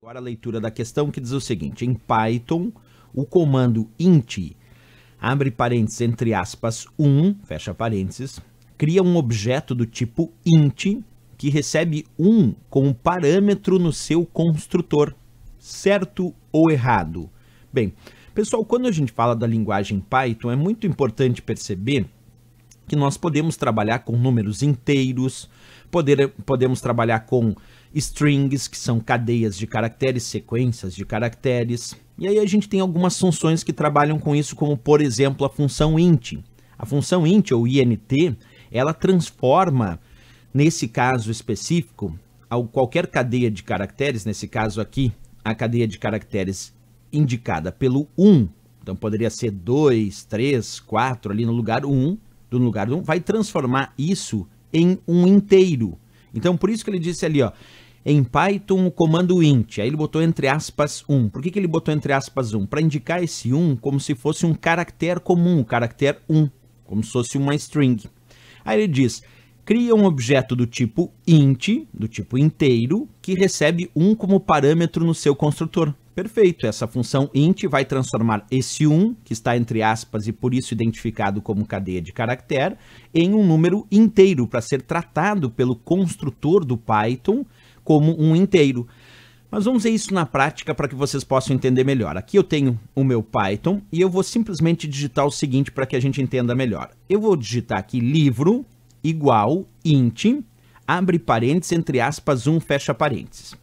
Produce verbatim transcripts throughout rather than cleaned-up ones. Agora a leitura da questão que diz o seguinte: em Python, o comando int, abre parênteses, entre aspas, um, fecha parênteses, cria um objeto do tipo int que recebe um como parâmetro no seu construtor, certo ou errado? Bem, pessoal, quando a gente fala da linguagem Python, é muito importante perceber que nós podemos trabalhar com números inteiros, poder, podemos trabalhar com strings, que são cadeias de caracteres, sequências de caracteres, e aí a gente tem algumas funções que trabalham com isso, como por exemplo a função int. A função int ou int, ela transforma, nesse caso específico, qualquer cadeia de caracteres, nesse caso aqui, a cadeia de caracteres indicada pelo um, então poderia ser dois, três, quatro, ali no lugar um, do lugar do um, vai transformar isso em um inteiro. Então, por isso que ele disse ali, ó, em Python, o comando int, aí ele botou entre aspas um. Por que que ele botou entre aspas um? Para indicar esse um como se fosse um caractere comum, o caractere um, como se fosse uma string. Aí ele diz, cria um objeto do tipo int, do tipo inteiro, que recebe um como parâmetro no seu construtor. Perfeito, essa função int vai transformar esse um, que está entre aspas e por isso identificado como cadeia de caractere, em um número inteiro, para ser tratado pelo construtor do Python como um inteiro. Mas vamos ver isso na prática para que vocês possam entender melhor. Aqui eu tenho o meu Python e eu vou simplesmente digitar o seguinte para que a gente entenda melhor. Eu vou digitar aqui livro igual int, abre parênteses, entre aspas um, fecha parênteses.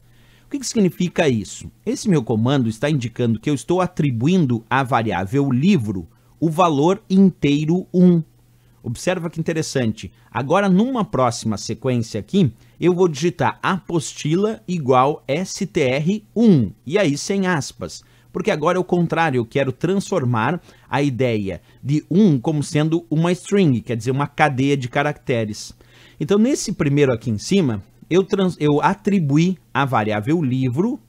O que que significa isso? Esse meu comando está indicando que eu estou atribuindo à variável livro o valor inteiro um. Observa que interessante. Agora, numa próxima sequência aqui, eu vou digitar apostila igual str um, e aí sem aspas, porque agora é o contrário, eu quero transformar a ideia de um como sendo uma string, quer dizer, uma cadeia de caracteres. Então, nesse primeiro aqui em cima, Eu, trans, eu atribuí à variável livro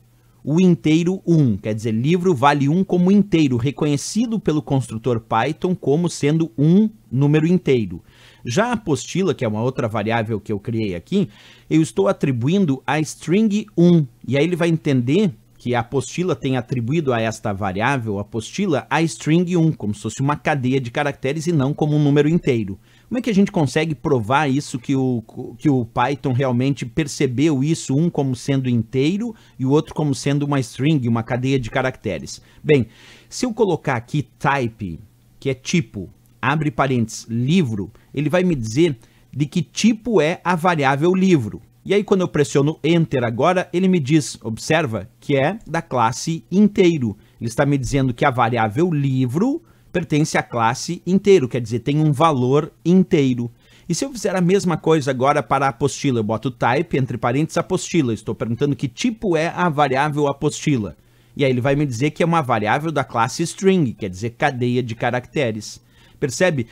o inteiro um, quer dizer, livro vale um como inteiro, reconhecido pelo construtor Python como sendo um número inteiro. Já a apostila, que é uma outra variável que eu criei aqui, eu estou atribuindo a string um, e aí ele vai entender que a apostila tem atribuído a esta variável, a apostila, a string um, como se fosse uma cadeia de caracteres e não como um número inteiro. Como é que a gente consegue provar isso, que o, que o Python realmente percebeu isso, um como sendo inteiro e o outro como sendo uma string, uma cadeia de caracteres? Bem, se eu colocar aqui type, que é tipo, abre parênteses, livro, ele vai me dizer de que tipo é a variável livro. E aí quando eu pressiono Enter agora, ele me diz, observa, que é da classe inteiro. Ele está me dizendo que a variável livro pertence à classe inteiro, quer dizer, tem um valor inteiro. E se eu fizer a mesma coisa agora para a apostila, eu boto type, entre parênteses, apostila, estou perguntando que tipo é a variável apostila. E aí ele vai me dizer que é uma variável da classe string, quer dizer, cadeia de caracteres. Percebe?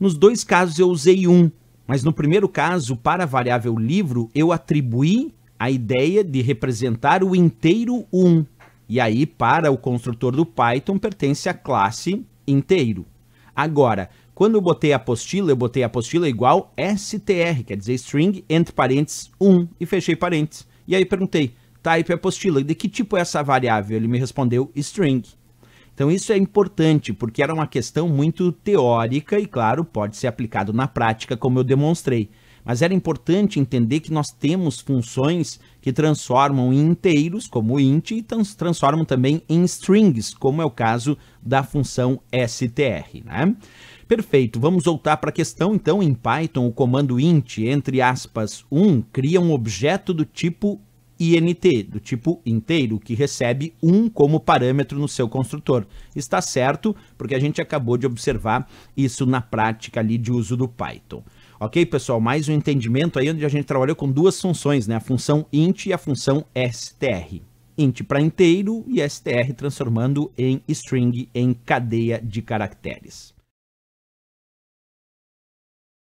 Nos dois casos eu usei um, mas no primeiro caso, para a variável livro, eu atribuí a ideia de representar o inteiro um. E aí, para o construtor do Python, pertence à classe inteiro. Agora, quando eu botei a apostila, eu botei a apostila igual str, quer dizer string, entre parênteses, um, e fechei parênteses. E aí perguntei, type apostila, de que tipo é essa variável? Ele me respondeu string. Então isso é importante, porque era uma questão muito teórica e, claro, pode ser aplicado na prática, como eu demonstrei. Mas era importante entender que nós temos funções que transformam em inteiros, como o int, e transformam também em strings, como é o caso da função str, né? Perfeito, vamos voltar para a questão. Então, em Python, o comando int, entre aspas, um, cria um objeto do tipo int, do tipo inteiro, que recebe um como parâmetro no seu construtor. Está certo, porque a gente acabou de observar isso na prática ali de uso do Python. Ok, pessoal? Mais um entendimento aí onde a gente trabalhou com duas funções, né? A função int e a função str. Int para inteiro e str transformando em string, em cadeia de caracteres.